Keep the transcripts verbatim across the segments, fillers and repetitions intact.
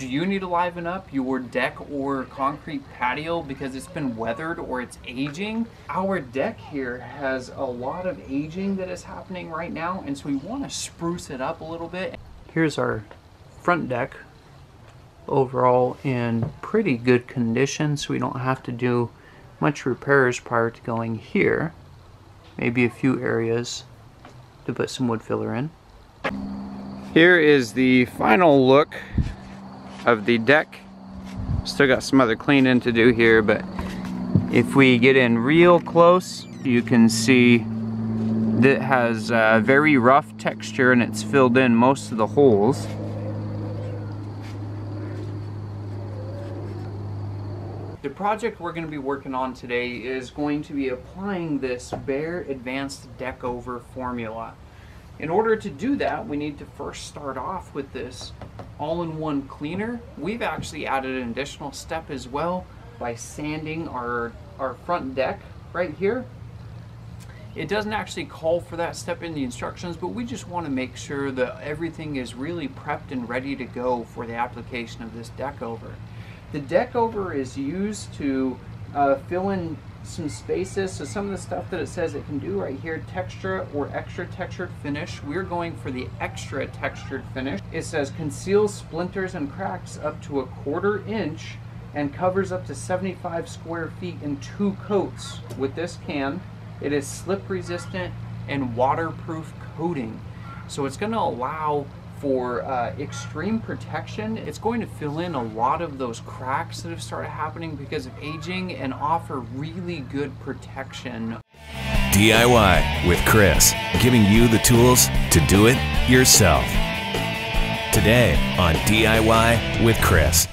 Do you need to liven up your deck or concrete patio because it's been weathered or it's aging? Our deck here has a lot of aging that is happening right now, and so we want to spruce it up a little bit. Here's our front deck, overall in pretty good condition, so we don't have to do much repairs prior to going here. Maybe a few areas to put some wood filler in. Here is the final look of the deck. Still got some other cleaning to do here, but if we get in real close, you can see that has a very rough texture and it's filled in most of the holes. The project we're going to be working on today is going to be applying this Behr Advanced DeckOver formula. In order to do that, we need to first start off with this all-in-one cleaner. We've actually added an additional step as well by sanding our, our front deck right here. It doesn't actually call for that step in the instructions, but we just want to make sure that everything is really prepped and ready to go for the application of this DeckOver. The DeckOver is used to uh, fill in some spaces, so some of the stuff that it says it can do right here, texture or extra textured finish. We're going for the extra textured finish. It says conceals splinters and cracks up to a quarter inch and covers up to seventy-five square feet in two coats with this can. It is slip resistant and waterproof coating. So it's going to allow for uh, extreme protection. It's going to fill in a lot of those cracks that have started happening because of aging and offer really good protection. D I Y with Chris, giving you the tools to do it yourself. Today on D I Y with Chris.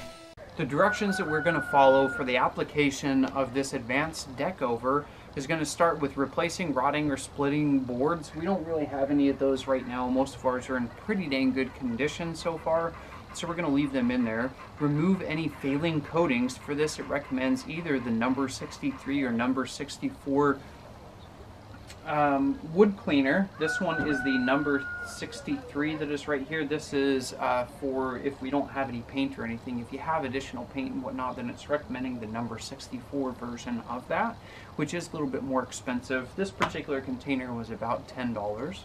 The directions that we're going to follow for the application of this advanced DeckOver is going to start with replacing rotting or splitting boards. We don't really have any of those right now. Most of ours are in pretty dang good condition so far, so we're going to leave them in there. Remove any failing coatings. For this, it recommends either the number sixty-three or number sixty-four um, wood cleaner. This one is the number sixty-three that is right here. This is uh, for if we don't have any paint or anything. If you have additional paint and whatnot, then it's recommending the number sixty-four version of that, which is a little bit more expensive. This particular container was about ten dollars.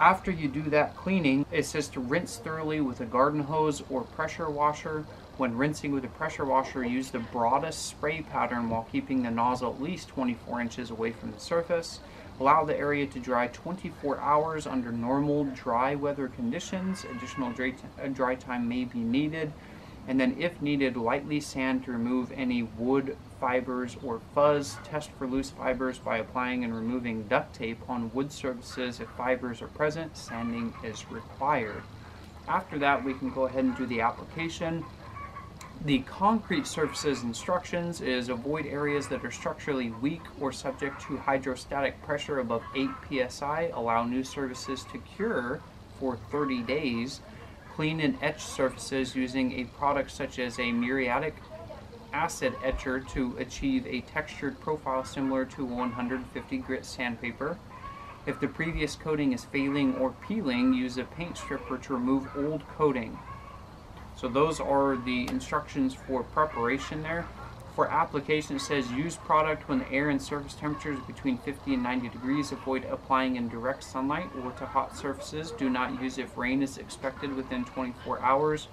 After you do that cleaning, it says to rinse thoroughly with a garden hose or pressure washer. When rinsing with a pressure washer, use the broadest spray pattern while keeping the nozzle at least twenty-four inches away from the surface. Allow the area to dry twenty-four hours under normal dry weather conditions. Additional dry, dry time may be needed. And then if needed, lightly sand to remove any wood fibers or fuzz. Test for loose fibers by applying and removing duct tape on wood surfaces. If fibers are present, sanding is required. After that, we can go ahead and do the application. The concrete surfaces instructions is avoid areas that are structurally weak or subject to hydrostatic pressure above eight P S I. Allow new surfaces to cure for thirty days. Clean and etch surfaces using a product such as a muriatic acid etcher to achieve a textured profile similar to one hundred fifty grit sandpaper. If the previous coating is failing or peeling, use a paint stripper to remove old coating. So those are the instructions for preparation there. For application, it says use product when the air and surface temperature is between fifty and ninety degrees. Avoid applying in direct sunlight or to hot surfaces. Do not use if rain is expected within twenty-four hours.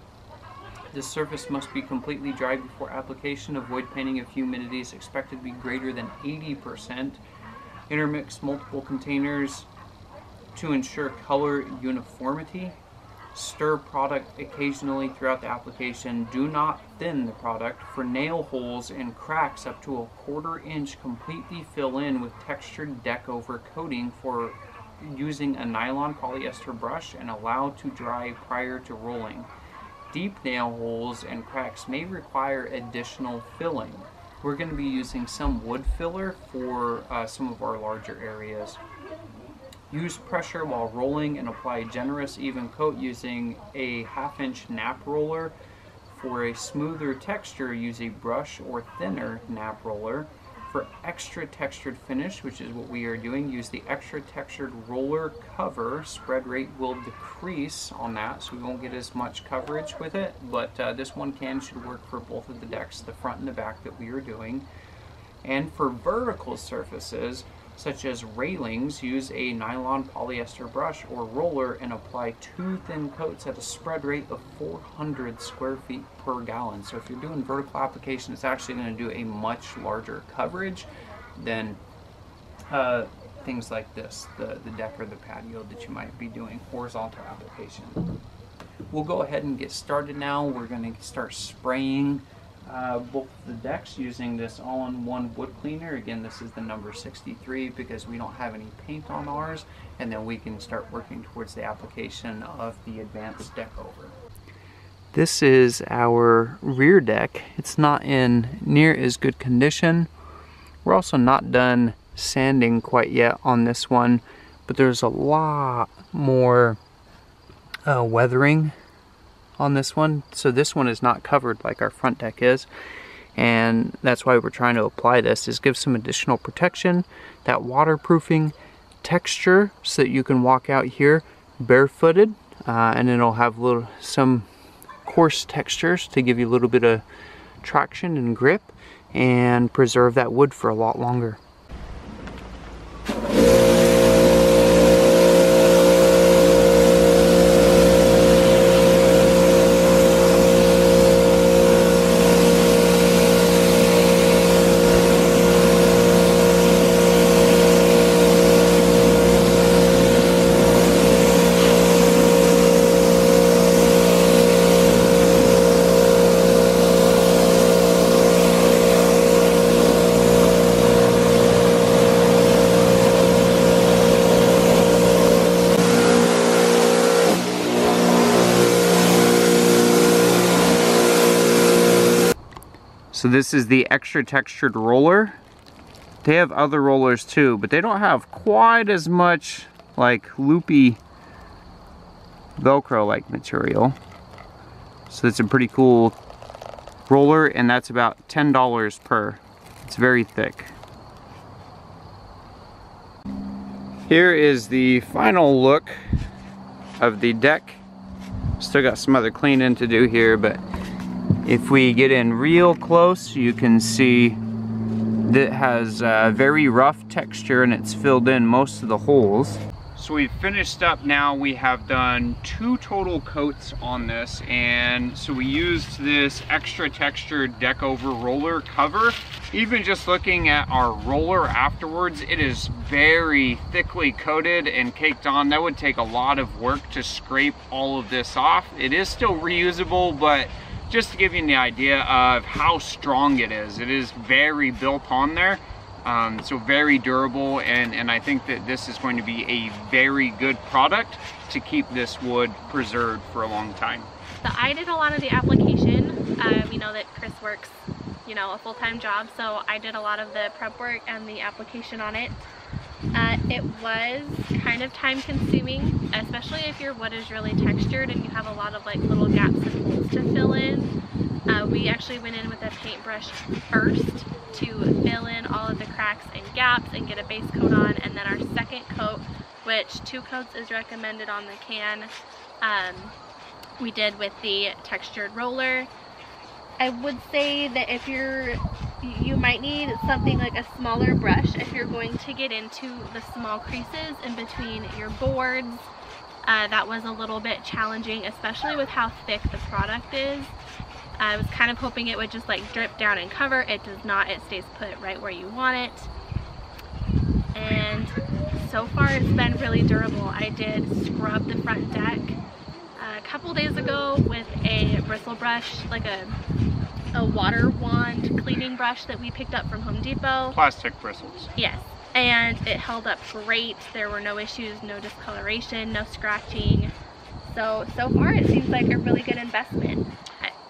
The surface must be completely dry before application. Avoid painting if humidity is expected to be greater than eighty percent. Intermix multiple containers to ensure color uniformity. Stir product occasionally throughout the application. Do not thin the product. For nail holes and cracks up to a quarter inch, completely fill in with textured DeckOver coating for using a nylon polyester brush and allow to dry prior to rolling. Deep nail holes and cracks may require additional filling. We're going to be using some wood filler for uh, some of our larger areas. Use pressure while rolling and apply a generous even coat using a half inch nap roller. For a smoother texture, use a brush or thinner nap roller. for extra textured finish, which is what we are doing, use the extra textured roller cover. Spread rate will decrease on that, so we won't get as much coverage with it, but uh, this one can should work for both of the decks, the front and the back that we are doing. And for vertical surfaces, such as railings, use a nylon polyester brush or roller and apply two thin coats at a spread rate of four hundred square feet per gallon. So if you're doing vertical application, it's actually going to do a much larger coverage than uh, things like this, the, the deck or the patio that you might be doing horizontal application. We'll go ahead and get started now. We're going to start spraying Uh, both of the decks using this all-in-one wood cleaner. Again, this is the number sixty-three because we don't have any paint on ours, and then we can start working towards the application of the advanced deck over. This is our rear deck. It's not in near as good condition. We're also not done sanding quite yet on this one, but there's a lot more uh, weathering on this one. So this one is not covered like our front deck is, and that's why we're trying to apply this, is give some additional protection, that waterproofing texture, so that you can walk out here barefooted, uh, and it'll have little some coarse textures to give you a little bit of traction and grip and preserve that wood for a lot longer. So this is the extra textured roller. They have other rollers too, but they don't have quite as much like loopy Velcro-like material. So it's a pretty cool roller, and that's about ten dollars per. It's very thick. Here is the final look of the deck. Still got some other cleaning to do here, but if we get in real close, you can see that has a very rough texture and it's filled in most of the holes. So we've finished up now. We have done two total coats on this, and so we used this extra textured deck over roller cover. Even just looking at our roller afterwards, it is very thickly coated and caked on. That would take a lot of work to scrape all of this off. It is still reusable, but just to give you the idea of how strong it is. It is very built on there, um, so very durable, and, and I think that this is going to be a very good product to keep this wood preserved for a long time. So I did a lot of the application. Uh, we know that Chris works, you know, a full-time job, so I did a lot of the prep work and the application on it. Uh, it was kind of time-consuming, especially if your wood is really textured and you have a lot of like little gaps and holes to fill in. Uh, we actually went in with a paintbrush first to fill in all of the cracks and gaps and get a base coat on, and then our second coat, which two coats is recommended on the can, um, we did with the textured roller. I would say that if you're you might need something like a smaller brush if you're going to get into the small creases in between your boards. Uh, that was a little bit challenging, especially with how thick the product is. I was kind of hoping it would just like drip down and cover. It does not. It stays put right where you want it. And so far it's been really durable. I did scrub the front deck a couple days ago with a bristle brush, like a a water wand cleaning brush that we picked up from Home Depot. Plastic bristles. Yes, and it held up great. There were no issues, no discoloration, no scratching. So, so far it seems like a really good investment.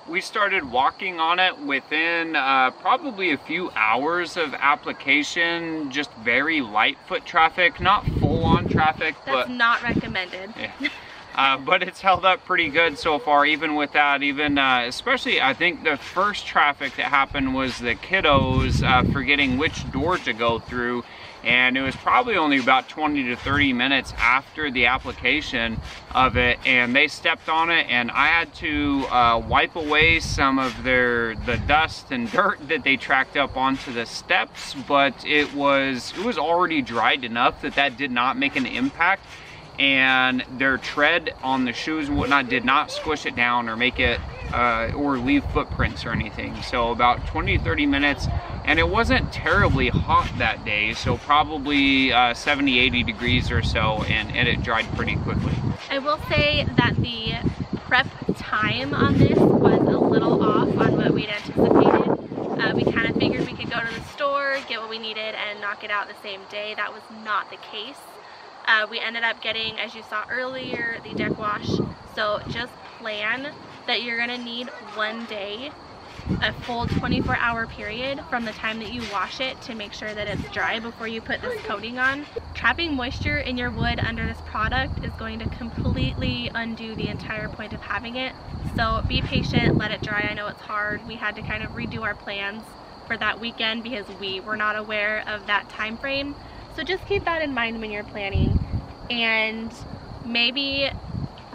We started walking on it within uh, probably a few hours of application, just very light foot traffic, not full on traffic. That's but not recommended. Yeah. Uh, but it's held up pretty good so far, even with that, even uh, especially I think the first traffic that happened was the kiddos uh, forgetting which door to go through, and it was probably only about twenty to thirty minutes after the application of it, and they stepped on it, and I had to uh, wipe away some of their the dust and dirt that they tracked up onto the steps, but it was it was already dried enough that that did not make an impact. And their tread on the shoes and whatnot did not squish it down or make it uh, or leave footprints or anything. So about twenty to thirty minutes, and it wasn't terribly hot that day, so probably uh, seventy eighty degrees or so, and, and it dried pretty quickly. I will say that the prep time on this was a little off on what we'd anticipated. Uh, we kind of figured we could go to the store, get what we needed, and knock it out the same day. That was not the case. Uh, we ended up getting, as you saw earlier, the deck wash. So just plan that you're going to need one day, a full twenty-four hour period from the time that you wash it to make sure that it's dry before you put this coating on. Trapping moisture in your wood under this product is going to completely undo the entire point of having it. So be patient, let it dry. I know it's hard. We had to kind of redo our plans for that weekend because we were not aware of that time frame. So just keep that in mind when you're planning, and maybe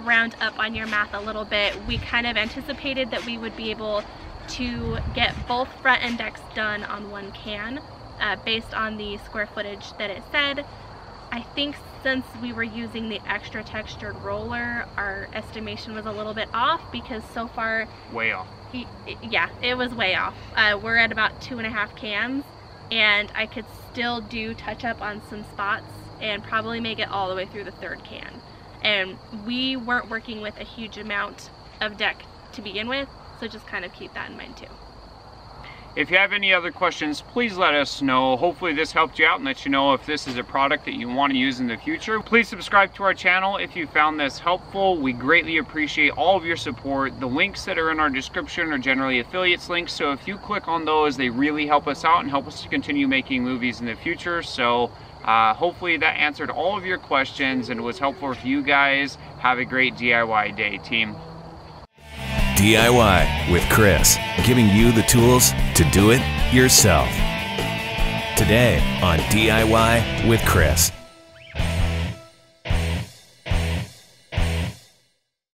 round up on your math a little bit. We kind of anticipated that we would be able to get both front and decks done on one can uh, based on the square footage that it said. I think since we were using the extra textured roller, our estimation was a little bit off because so far... Way off. He, yeah, it was way off. Uh, we're at about two and a half cans, and I could still do touch up on some spots and probably make it all the way through the third can. And we weren't working with a huge amount of deck to begin with, so just kind of keep that in mind too. If you have any other questions, please let us know. Hopefully this helped you out and let you know if this is a product that you want to use in the future. Please subscribe to our channel if you found this helpful. We greatly appreciate all of your support. The links that are in our description are generally affiliates links, so if you click on those, they really help us out and help us to continue making movies in the future. So uh, hopefully that answered all of your questions and was helpful for you guys. Have a great D I Y day, team. D I Y with Chris, giving you the tools to do it yourself. Today on D I Y with Chris.